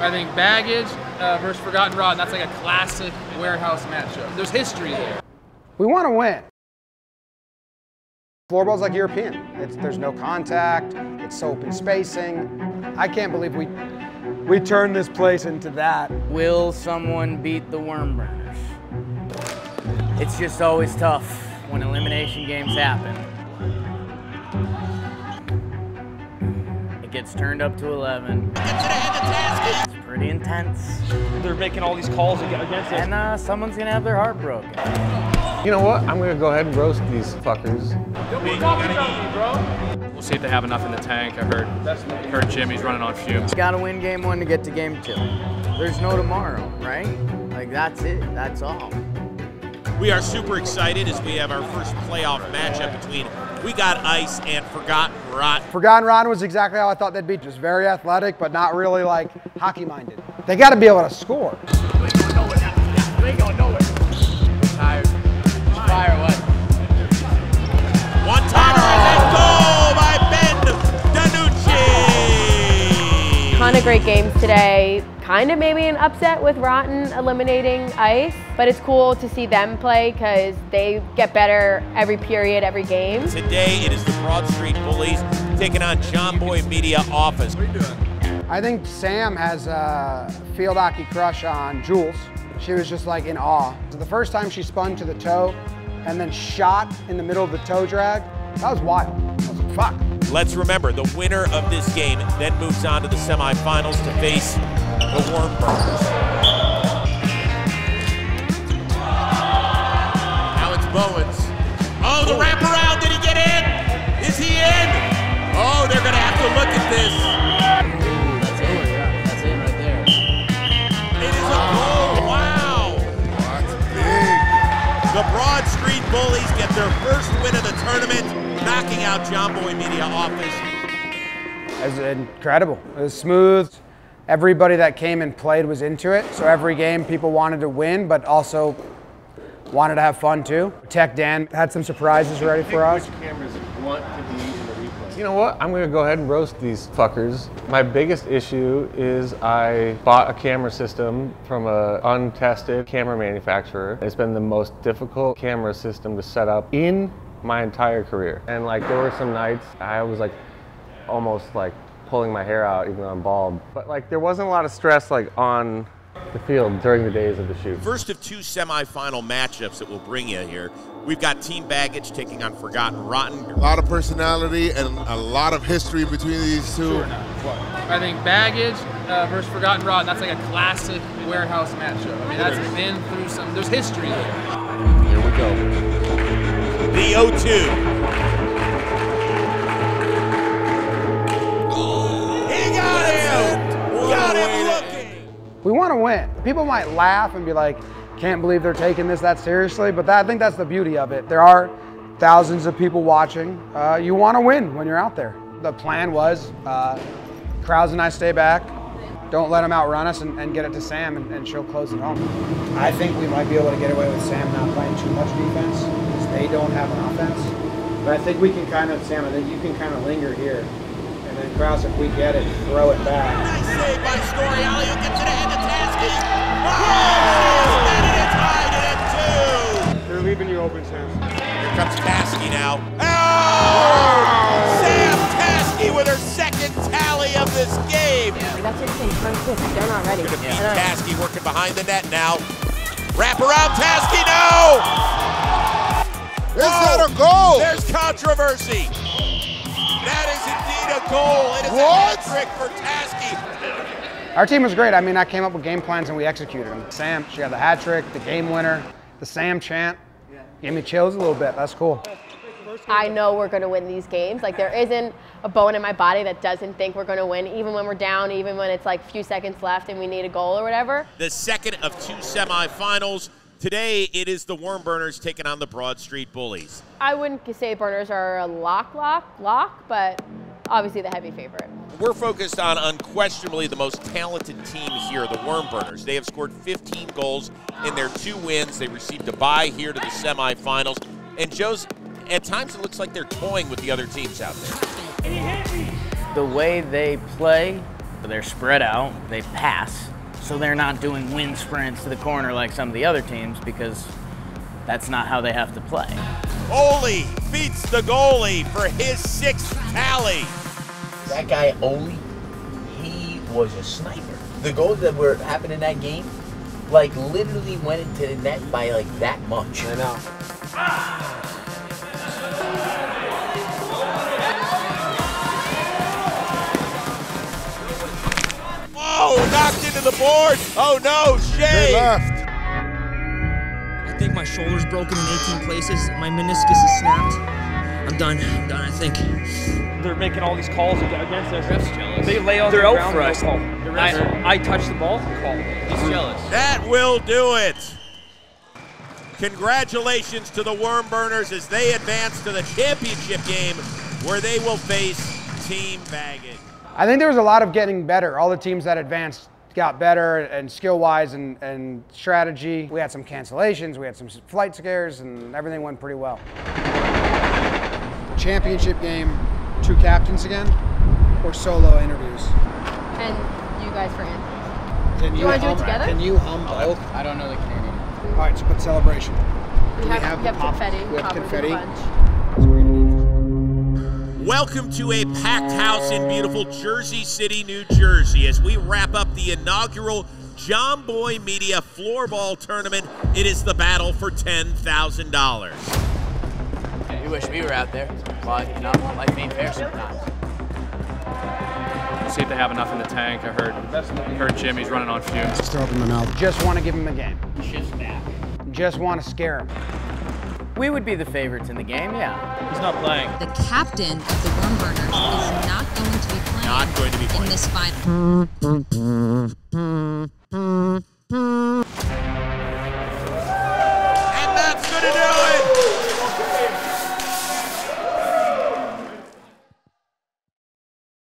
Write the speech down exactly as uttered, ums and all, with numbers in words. I think Baggage uh, versus Forgotten Rod, and that's like a classic warehouse matchup. There's history there. We want to win. Floorball's like European. It's, there's no contact, it's open spacing. I can't believe we we turned this place into that. Will someone beat the Worm Burners? It's just always tough when elimination games happen. It gets turned up to eleven. Gets it ahead to Taskey. It's pretty intense. They're making all these calls against us. And uh, someone's gonna have their heart broken. You know what? I'm gonna go ahead and roast these fuckers. We're talking about you, bro. We'll see if they have enough in the tank. I heard, heard Jimmy's running on fumes. Gotta win game one to get to game two. There's no tomorrow, right? Like, that's it, that's all. We are super excited as we have our first playoff matchup between We Got Ice and Forgotten Rod. Forgotten Rod was exactly how I thought they'd be. Just very athletic, but not really, like, hockey-minded. They gotta be able to score. We gonna know it. We gonna know it. Tired. Fire what? One timer and a goal by Ben DiNucci! Ton of great games today. Kind of maybe an upset with Rotten eliminating Ice, but it's cool to see them play because they get better every period, every game. Today it is the Broad Street Bullies taking on Jomboy Media Office. What are you doing? I think Sam has a field hockey crush on Jules. She was just like in awe. The first time she spun to the toe, and then shot in the middle of the toe drag. That was wild. I was like, fuck. Let's remember, the winner of this game then moves on to the semifinals to face the Worm Burners. Now it's Bowens. Oh, the wraparound, did he get in? Is he in? Oh, they're gonna have to look at this. Ooh, that's it, yeah. That's it right there. It is a goal. The Broad Street Bullies get their first win of the tournament, knocking out Jomboy Media Office. It was incredible. It was smooth. Everybody that came and played was into it. So every game, people wanted to win, but also wanted to have fun too. Tech Dan had some surprises ready for us. Which cameras want to be in the replay? You know what? I'm going to go ahead and roast these fuckers. My biggest issue is I bought a camera system from an untested camera manufacturer. It's been the most difficult camera system to set up in my entire career. And like, there were some nights I was like, almost like pulling my hair out even though I'm bald. But like, there wasn't a lot of stress like on the field during the days of the shoot. First of two semifinal matchups that we'll bring you here. We've got Team Baggage taking on Forgotten Rotten. A lot of personality and a lot of history between these two. Sure I think Baggage uh, versus Forgotten Rotten, that's like a classic warehouse matchup. I mean, that's been through some, there's history there. Here we go. The oh two. Oh, he got him! It. Got him looking! We want to win. People might laugh and be like, can't believe they're taking this that seriously, but that, I think that's the beauty of it. There are thousands of people watching. Uh, you want to win when you're out there. The plan was uh, Krause and I stay back, don't let them outrun us, and, and get it to Sam, and, and she'll close it home. I think we might be able to get away with Sam not playing too much defense because they don't have an offense. But I think we can kind of, Sam, I think you can kind of linger here. And then Krause, if we get it, throw it back. Nice save by Storey Alley, who gets it ahead to Taskey. Oh! They're leaving you open, Sam. Here comes Taskey now. Oh! Oh! Sam Taskey with her second tally of this game. Yeah, that's what I'm saying. They're not ready. Gonna beat yeah. Taskey working behind the net now. Wrap around Taskey, no! It's oh! not a goal. There's controversy. That is indeed a goal. It is what? a hat-trick for Taskey. Our team was great. I mean, I came up with game plans and we executed them. Sam, she got the hat trick, the game winner. The Sam chant gave me chills a little bit. That's cool. I know we're going to win these games. Like, there isn't a bone in my body that doesn't think we're going to win, even when we're down, even when it's like a few seconds left and we need a goal or whatever. The second of two semifinals. Today, it is the Worm Burners taking on the Broad Street Bullies. I wouldn't say Burners are a lock, lock, lock, but obviously the heavy favorite. We're focused on unquestionably the most talented team here, the Worm Burners. They have scored fifteen goals in their two wins. They received a bye here to the semifinals. And Joe's, at times it looks like they're toying with the other teams out there. The way they play but they're spread out, they pass, so they're not doing wind sprints to the corner like some of the other teams because that's not how they have to play. Ole beats the goalie for his sixth tally. That guy, Ole, he was a sniper. The goals that were happening in that game, like, literally went into the net by, like, that much. I know. Ah! Oh, knocked into the board. Oh, no, Shane. They left. I think my shoulder's broken in eighteen places. My meniscus is snapped. I'm done. I'm done, I think. They're making all these calls against us. Ref's jealous. They lay on the ground. They're out for us. I, I touch the ball. Call. He's jealous. That will do it. Congratulations to the Worm Burners as they advance to the championship game where they will face Team Baggage. I think there was a lot of getting better. All the teams that advanced got better and skill-wise and, and strategy. We had some cancellations, we had some flight scares, and everything went pretty well. Championship game, two captains again, or solo interviews? And you guys for Anthony. Can you, you want to do it together? Can you hum oak? I don't know the Canadian. All right, so put celebration. We, we have, have, we have confetti. We have confetti. Welcome to a packed house in beautiful Jersey City, New Jersey, as we wrap up the inaugural Jomboy Media Floorball Tournament. It is the battle for ten thousand dollars. Yeah, you wish we were out there, but you know, life ain't fair sometimes. See if they have enough in the tank. I heard, heard Jimmy's running on fumes. Just open the mouth. Just want to give him a game. Just back. Just want to scare him. We would be the favorites in the game, yeah. He's not playing. The captain of the Worm Burners oh. is not going to be playing. Not going to be playing in this final. And that's going to do it.